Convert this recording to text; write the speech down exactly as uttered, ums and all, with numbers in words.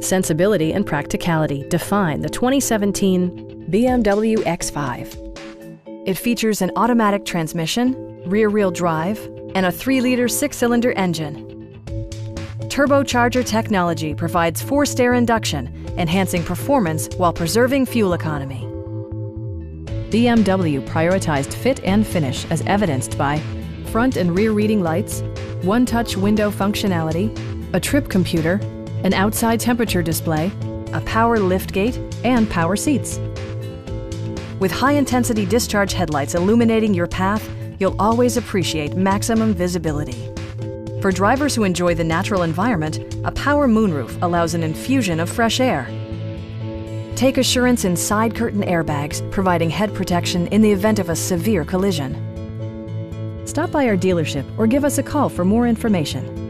Sensibility and practicality define the twenty seventeen B M W X five. It features an automatic transmission, rear-wheel drive, and a three liter six cylinder engine. Turbocharger technology provides forced air induction, enhancing performance while preserving fuel economy. B M W prioritized fit and finish as evidenced by front and rear reading lights, one-touch window functionality, a trip computer, an outside temperature display, a power liftgate, and power seats. With high-intensity discharge headlights illuminating your path, you'll always appreciate maximum visibility. For drivers who enjoy the natural environment, a power moonroof allows an infusion of fresh air. Take assurance in side curtain airbags, providing head protection in the event of a severe collision. Stop by our dealership or give us a call for more information.